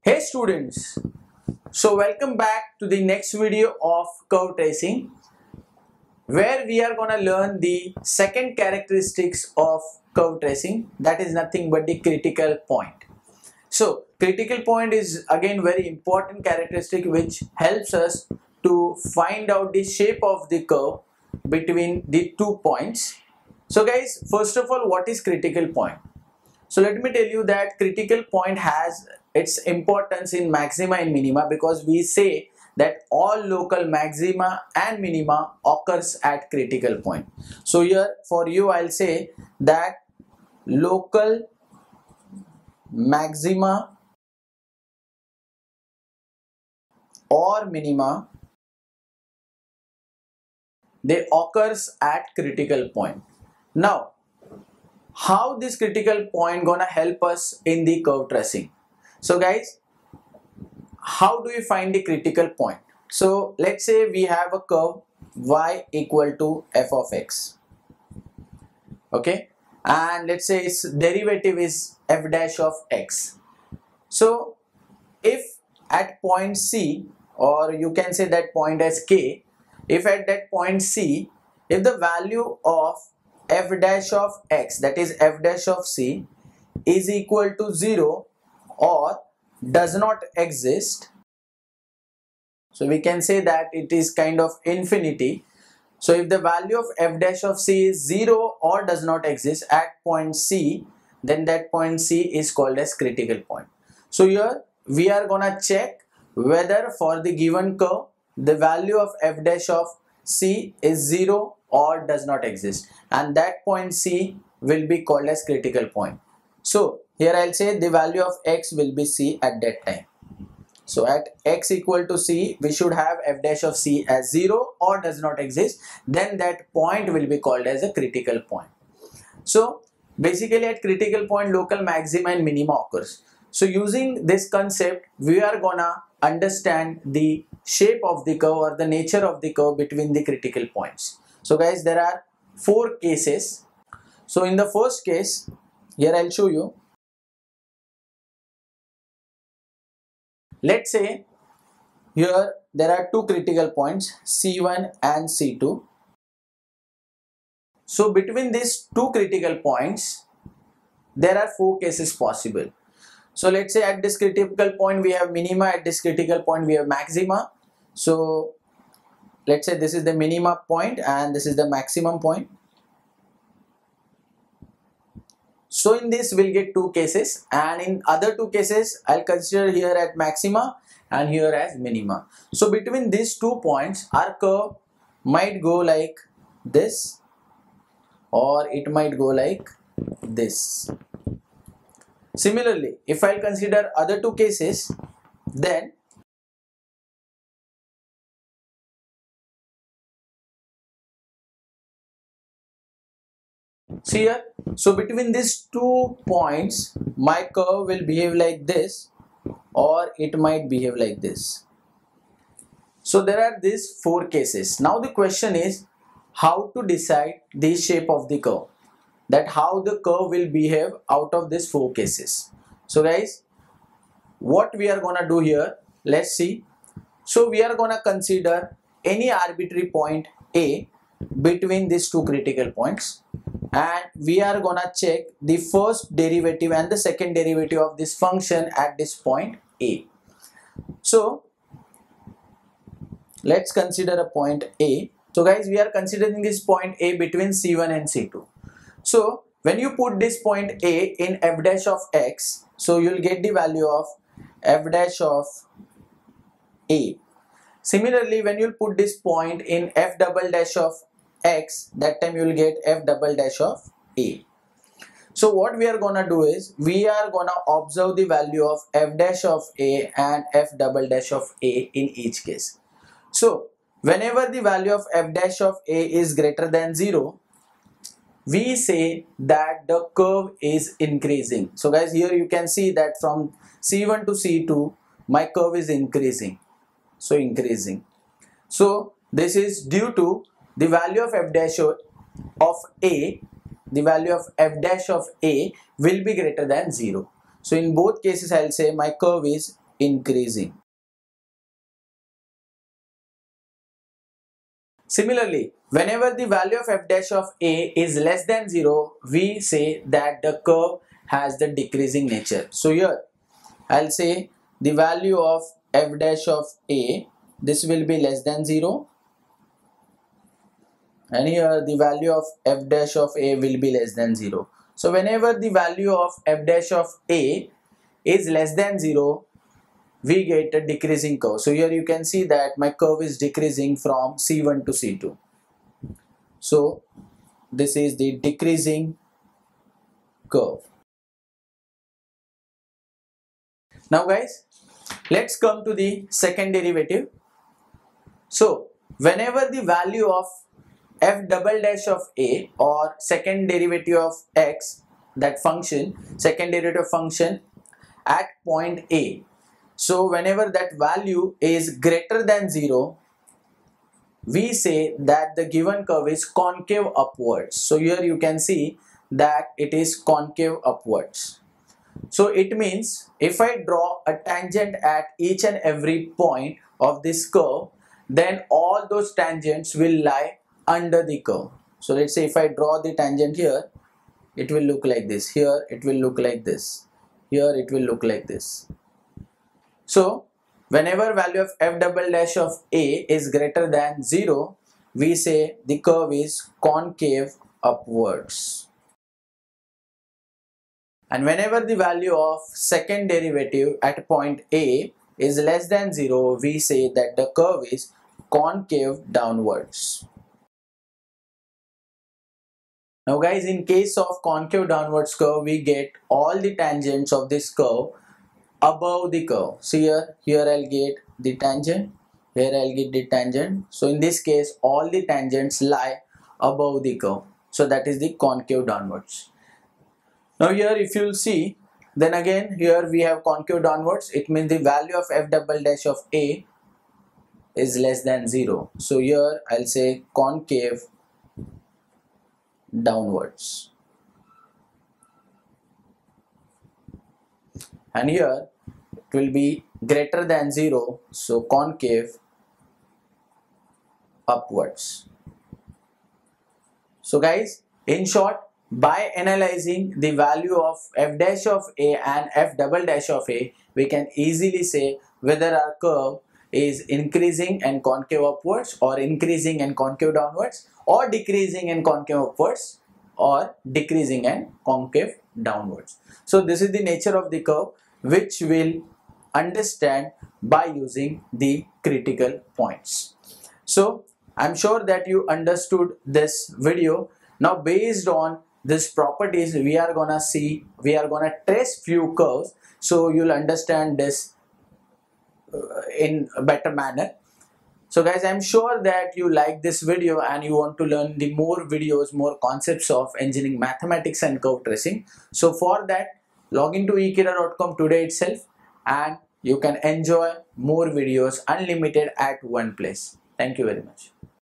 Hey students, so welcome back to the next video of curve tracing, where we are gonna learn the second characteristics of curve tracing, that is nothing but the critical point. So critical point is again very important characteristic which helps us to find out the shape of the curve between the 2 points. So guys, first of all, what is critical point? So let me tell you that critical point has its importance in maxima and minima, because we say that all local maxima and minima occurs at critical point. So here for you I'll say that local maxima or minima, they occurs at critical point. Now how this critical point gonna help us in the curve tracing? So guys, how do we find the critical point? So let's say we have a curve y equal to f of x, okay, and let's say its derivative is f dash of x. So if at point C, or you can say that point as K, if at that point C, if the value of f dash of x, that is f dash of C, is equal to 0 or does not exist, so we can say that it is kind of infinity. So if the value of f dash of C is 0 or does not exist at point C, then that point C is called as critical point. So here we are gonna check whether for the given curve the value of f dash of C is 0 or does not exist, and that point C will be called as critical point. So here I'll say the value of x will be C at that time. So at x equal to C, we should have f dash of C as 0 or does not exist. Then that point will be called as a critical point. So basically at critical point, local maxima and minima occurs. So using this concept, we are gonna understand the shape of the curve or the nature of the curve between the critical points. So guys, there are 4 cases. So in the first case, here I'll show you. Let's say here there are 2 critical points, C1 and C2. So between these 2 critical points, there are 4 cases possible. So let's say at this critical point we have minima, at this critical point we have maxima. So let's say this is the minima point and this is the maximum point. So in this we'll get 2 cases, and in other 2 cases I'll consider here at maxima and here as minima. So between these 2 points our curve might go like this or it might go like this. Similarly, if I'll consider other 2 cases, then see here, so between these 2 points my curve will behave like this or it might behave like this. So there are these 4 cases. Now the question is how to decide the shape of the curve, that how the curve will behave out of these 4 cases. So guys, what we are gonna do here, let's see. So we are gonna consider any arbitrary point A between these 2 critical points, and we are gonna check the first derivative and the second derivative of this function at this point A. So let's consider a point A. So guys, we are considering this point A between C1 and C2. So when you put this point A in f dash of x, so you'll get the value of f dash of A. Similarly, when you put this point in f double dash of x, that time you will get f double dash of A. So what we are gonna do is we are gonna observe the value of f dash of A and f double dash of A in each case. So whenever the value of f dash of A is greater than 0, we say that the curve is increasing. So guys, here you can see that from C1 to C2 my curve is increasing. So this is due to the value of f dash of A, the value of f dash of A will be greater than 0. So in both cases I'll say my curve is increasing. Similarly, whenever the value of f dash of A is less than 0, we say that the curve has the decreasing nature. So here I'll say the value of f dash of A, this will be less than 0, and here the value of f dash of A will be less than 0. So whenever the value of f dash of A is less than 0, we get a decreasing curve. So here you can see that my curve is decreasing from C1 to C2. So this is the decreasing curve. Now guys, let's come to the second derivative. So whenever the value of f double dash of A, or second derivative of x, that function, second derivative function at point A, so whenever that value is greater than 0, we say that the given curve is concave upwards. So here you can see that it is concave upwards. So it means if I draw a tangent at each and every point of this curve, then all those tangents will lie under the curve. So let's say if I draw the tangent here, it will look like this. Here it will look like this. Here it will look like this. So whenever value of f double dash of A is greater than 0, we say the curve is concave upwards. And whenever the value of second derivative at point A is less than 0, we say that the curve is concave downwards. Now guys, in case of concave downwards curve, we get all the tangents of this curve above the curve. See here, I'll get the tangent, here I'll get the tangent. So in this case, all the tangents lie above the curve. So that is the concave downwards. Now here if you'll see, then again here we have concave downwards. It means the value of f double dash of A is less than 0. So here I'll say concave downwards. And here it will be greater than 0, so concave upwards. So guys, in short, by analyzing the value of f dash of A and f double dash of A, we can easily say whether our curve is increasing and concave upwards, or increasing and concave downwards, or decreasing and concave upwards, or decreasing and concave downwards. So this is the nature of the curve, which we'll understand by using the critical points. So I'm sure that you understood this video. Now based on these properties, we are gonna trace few curves, so you'll understand this in a better manner. So guys, I'm sure that you like this video and you want to learn the more videos, more concepts of engineering mathematics and curve tracing. So for that, log into ekeeda.com today itself, and you can enjoy more videos unlimited at one place. Thank you very much.